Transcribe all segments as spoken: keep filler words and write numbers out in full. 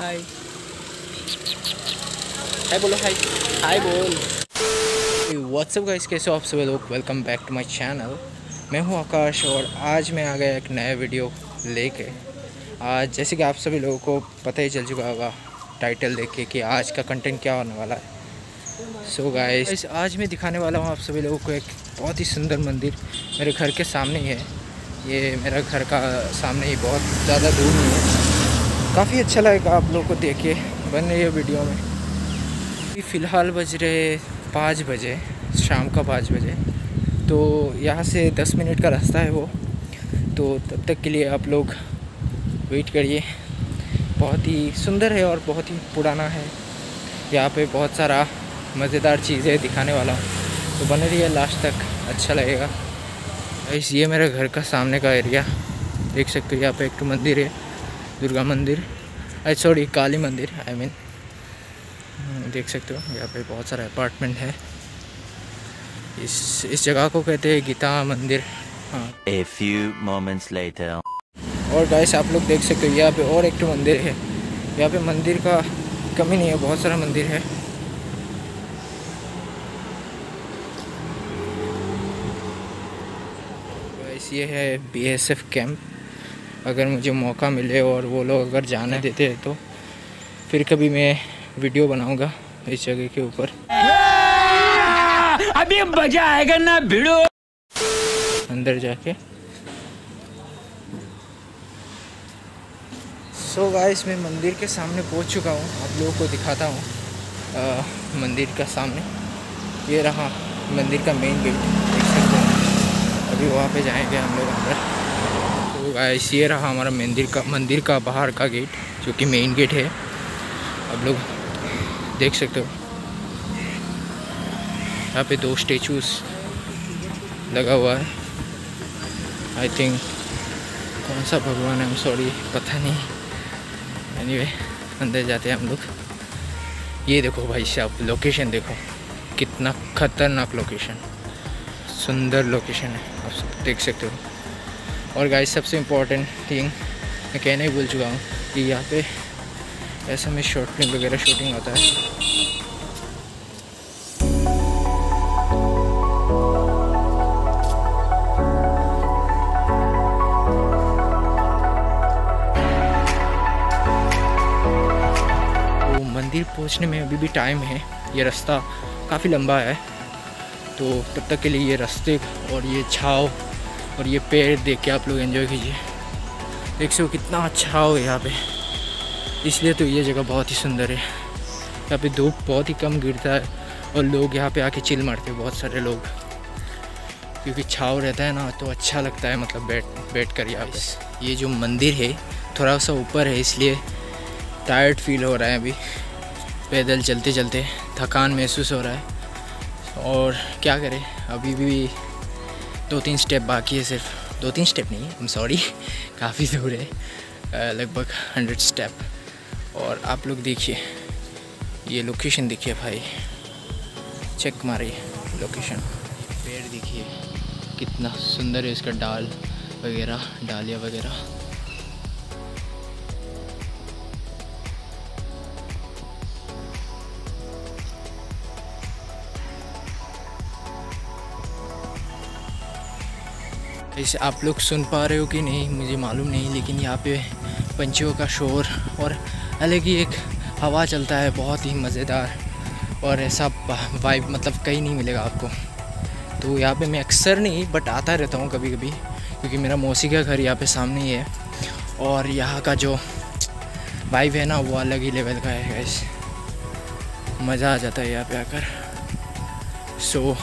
हाय हाय बोलो, hi hi बोल। WhatsApp guys, कैसे हो आप सभी लोग। Welcome back to my channel. मैं हूं आकाश और आज मैं आ गया एक नया वीडियो लेके। आज जैसे कि आप सभी लोगों को पता ही चल चुका होगा टाइटल देख के कि आज का कंटेंट क्या होने वाला है। सो गाइस, आज मैं दिखाने वाला हूँ आप सभी लोगों को एक बहुत ही सुंदर मंदिर, मेरे घर के सामने ही है। ये मेरा घर का सामने ही, बहुत ज़्यादा दूर नहीं है। काफ़ी अच्छा लगेगा आप लोगों को देख के, बन रही है वीडियो में। फ़िलहाल बज रहे पाँच बजे, शाम का पाँच बजे। तो यहाँ से दस मिनट का रास्ता है वो। तो तब तक के लिए आप लोग वेट करिए। बहुत ही सुंदर है और बहुत ही पुराना है। यहाँ पे बहुत सारा मज़ेदार चीज़ें दिखाने वाला हूँ, तो बने रहिए लास्ट तक, अच्छा लगेगा। गाइस, ये मेरे घर का सामने का एरिया देख सकते हो। यहाँ पे एक मंदिर है, दुर्गा मंदिर, आई सॉरी काली मंदिर, आई I मीन mean, देख सकते हो। यहाँ पे बहुत सारा अपार्टमेंट है। इस इस जगह को कहते हैं गीता मंदिर। हाँ। A few moments later. और गाइस, आप लोग देख सकते हो यहाँ पे और एक मंदिर है। यहाँ पे मंदिर का कमी नहीं है, बहुत सारा मंदिर है। ये है बीएसएफ कैंप। अगर मुझे मौका मिले और वो लोग अगर जाने देते हैं तो फिर कभी मैं वीडियो बनाऊंगा इस जगह के ऊपर। अभी मजा आएगा ना भिड़ो। अंदर जाके सो गाइस, मैं मंदिर के सामने पहुंच चुका हूँ। आप लोगों को दिखाता हूँ मंदिर का सामने। ये रहा मंदिर का मेन गेट, अभी वहाँ पे जाएंगे हम लोग अंदर। तो गाइस, ये रहा हमारा मंदिर का मंदिर का बाहर का गेट, जो कि मेन गेट है। आप लोग देख सकते हो यहाँ पे दो स्टेचूस लगा हुआ है। आई थिंक कौन सा भगवान है, हम सॉरी पता नहीं। एनीवे, अंदर जाते हैं हम लोग। ये देखो भाई साहब, लोकेशन देखो, कितना खतरनाक लोकेशन, सुंदर लोकेशन है, आप सब देख सकते हो। और गाइस, सबसे इम्पोर्टेंट थिंग मैं कहना ही भूल चुका हूँ कि यहाँ पे ऐसा में शॉर्ट फिल्म वगैरह शूटिंग होता है। वो मंदिर पहुँचने में अभी भी टाइम है। ये रास्ता काफ़ी लंबा है, तो तब तक के लिए ये रास्ते और ये छाव और ये पेड़ देख के आप लोग एंजॉय कीजिए। देख सो कितना छाव है यहाँ पे, इसलिए तो ये जगह बहुत ही सुंदर है। यहाँ पे धूप बहुत ही कम गिरता है और लोग यहाँ पे आके चिल मारते हैं बहुत सारे लोग, क्योंकि छाव रहता है ना, तो अच्छा लगता है, मतलब बैठ बैठ कर। यहाँ पे ये जो मंदिर है थोड़ा सा ऊपर है, इसलिए टायर्ड फील हो रहा है अभी। पैदल चलते चलते थकान महसूस हो रहा है, और क्या करें, अभी भी दो तीन स्टेप बाकी है सिर्फ। दो तीन स्टेप नहीं, आई एम सॉरी, काफ़ी दूर है, लगभग हंड्रेड स्टेप। और आप लोग देखिए ये लोकेशन, देखिए भाई, चेक मारिए लोकेशन। पेड़ देखिए कितना सुंदर है, इसका डाल वगैरह, डालिया वगैरह। इसे आप लोग सुन पा रहे हो कि नहीं मुझे मालूम नहीं, लेकिन यहाँ पे पंछियों का शोर और अलग ही एक हवा चलता है, बहुत ही मज़ेदार। और ऐसा वाइब मतलब कहीं नहीं मिलेगा आपको। तो यहाँ पे मैं अक्सर नहीं, बट आता रहता हूँ कभी कभी, क्योंकि मेरा मौसी का घर यहाँ पे सामने ही है। और यहाँ का जो वाइब है ना, वो अलग ही लेवल का है गाइस, मज़ा आ जाता है यहाँ पे आकर। सो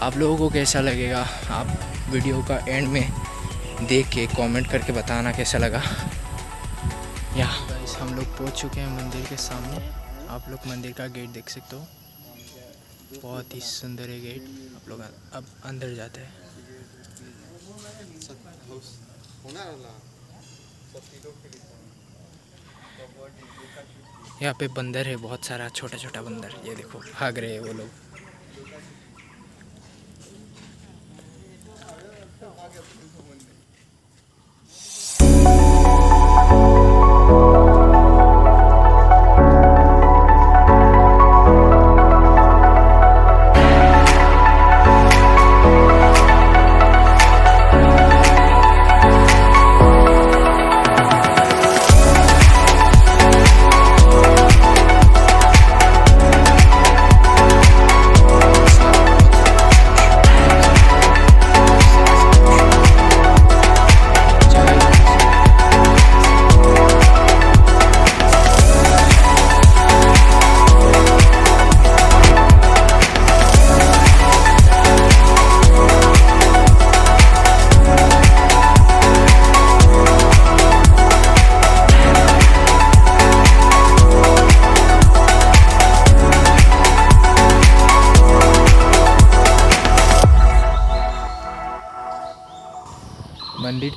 आप लोगों को कैसा लगेगा, आप वीडियो का एंड में देख के कमेंट करके बताना कैसा लगा। या गाइस, हम लोग पहुंच चुके हैं मंदिर के सामने। आप लोग मंदिर का गेट देख सकते हो, बहुत ही सुंदर है गेट। आप लोग अब अंदर जाते हैं। यहाँ पे बंदर है, बहुत सारा छोटा छोटा बंदर, ये देखो भाग रहे हैं वो लोग।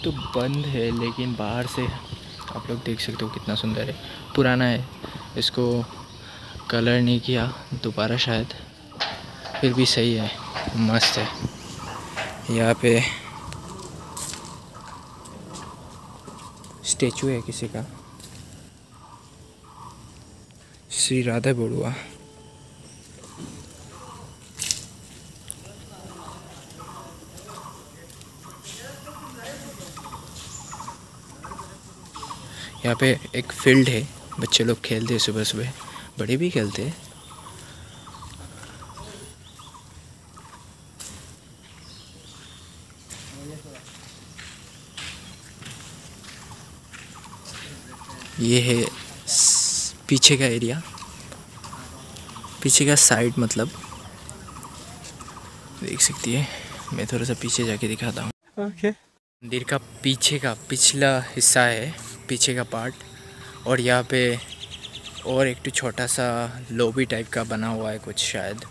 गेट तो बंद है, लेकिन बाहर से आप लोग देख सकते हो कितना सुंदर है। पुराना है, इसको कलर नहीं किया दोबारा शायद, फिर भी सही है, मस्त है। यहाँ पे स्टैचू है किसी का, श्री राधा बड़ुआ। यहाँ पे एक फील्ड है, बच्चे लोग खेलते हैं सुबह सुबह, बड़े भी खेलते हैं। ये है पीछे का एरिया, पीछे का साइड मतलब देख सकती है। मैं थोड़ा सा पीछे जाके दिखाता हूँ। Okay okay. मंदिर का पीछे का पिछला हिस्सा है, पीछे का पार्ट। और यहाँ पे और एक तो छोटा सा लॉबी टाइप का बना हुआ है कुछ, शायद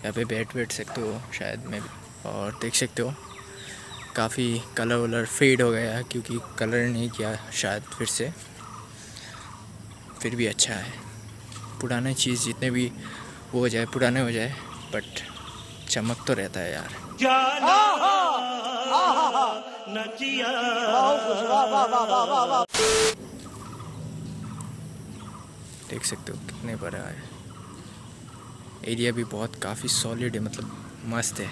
यहाँ पे बैठ बैठ सकते हो शायद में। और देख सकते हो काफ़ी कलर वलर फेड हो गया क्योंकि कलर नहीं किया शायद फिर से, फिर भी अच्छा है। पुराना चीज़ जितने भी वो हो जाए, पुराने हो जाए, बट चमक तो रहता है यार। देख सकते हो कितने बड़ा है एरिया, भी बहुत काफ़ी सॉलिड है, मतलब मस्त है।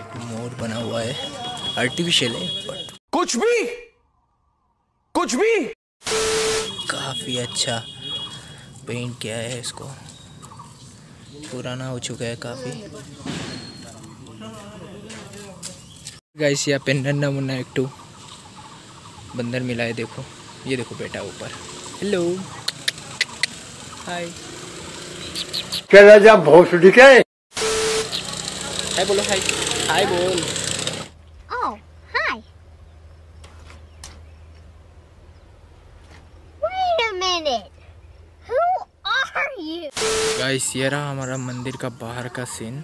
एक मोर बना हुआ है, आर्टिफिशियल है बट कुछ भी कुछ भी काफ़ी अच्छा पेंट किया है इसको, पुराना हो चुका है काफ़ी। गाइस यहाँ पे नन्ना मुन्ना एक टू बंदर मिला है, देखो ये देखो बेटा ऊपर। हेलो हाय क्या भोसड़ी के हाय बोलो, हाय हाय बोल। Oh hi wait a minute, who are you. Guys ये रहा हमारा मंदिर का बाहर का सीन,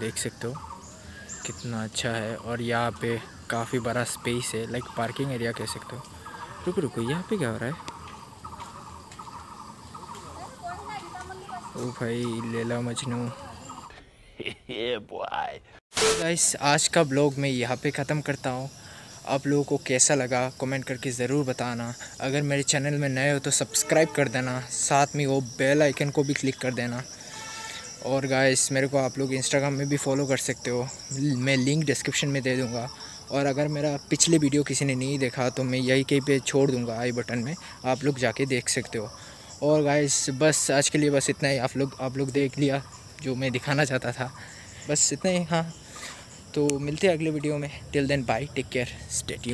देख सकते हो कितना अच्छा है। और यहाँ पे काफ़ी बड़ा स्पेस है, लाइक पार्किंग एरिया कह सकते हो। रुको रुको, यहाँ पे क्या हो रहा है? ओ भाई लैला मजनू। गाइस आज का ब्लॉग मैं यहाँ पे ख़त्म करता हूँ। आप लोगों को कैसा लगा कमेंट करके ज़रूर बताना। अगर मेरे चैनल में नए हो तो सब्सक्राइब कर देना, साथ में वो बेल आइकन को भी क्लिक कर देना। और गाइस मेरे को आप लोग इंस्टाग्राम में भी फॉलो कर सकते हो, मैं लिंक डिस्क्रिप्शन में दे दूंगा। और अगर मेरा पिछले वीडियो किसी ने नहीं देखा तो मैं यही कहीं पे छोड़ दूंगा आई बटन में, आप लोग जाके देख सकते हो। और गाइस बस आज के लिए बस इतना ही, आप लोग आप लोग देख लिया जो मैं दिखाना चाहता था, बस इतना ही। हाँ तो मिलते हैं अगले वीडियो में, till then bye, take care, stay tuned.